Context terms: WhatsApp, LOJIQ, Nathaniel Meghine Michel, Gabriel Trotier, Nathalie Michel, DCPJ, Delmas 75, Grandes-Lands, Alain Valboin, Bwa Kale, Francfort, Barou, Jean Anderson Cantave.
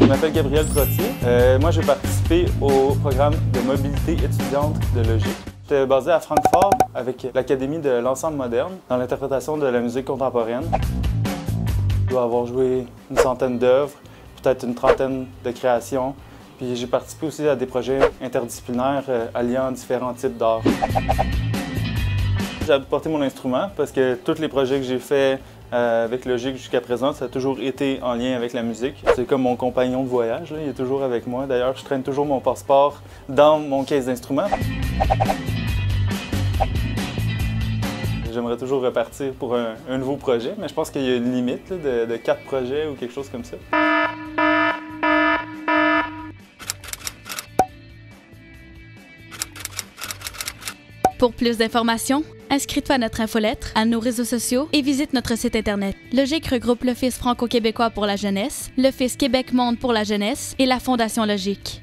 Je m'appelle Gabriel Trotier. Moi, j'ai participé au programme de mobilité étudiante de LOJIQ. J'étais basé à Francfort avec l'Académie de l'Ensemble moderne dans l'interprétation de la musique contemporaine. Je dois avoir joué une centaine d'œuvres, peut-être une trentaine de créations. Puis j'ai participé aussi à des projets interdisciplinaires alliant différents types d'art. J'ai apporté mon instrument parce que tous les projets que j'ai faits avec LOJIQ jusqu'à présent, ça a toujours été en lien avec la musique. C'est comme mon compagnon de voyage, là, il est toujours avec moi. D'ailleurs, je traîne toujours mon passeport dans mon caisse d'instruments. J'aimerais toujours repartir pour un nouveau projet, mais je pense qu'il y a une limite là, de 4 projets ou quelque chose comme ça. Pour plus d'informations, inscris-toi à notre infolettre, à nos réseaux sociaux et visite notre site Internet. LOJIQ regroupe l'Office franco-québécois pour la jeunesse, l'Office Québec-Monde pour la jeunesse et la Fondation LOJIQ.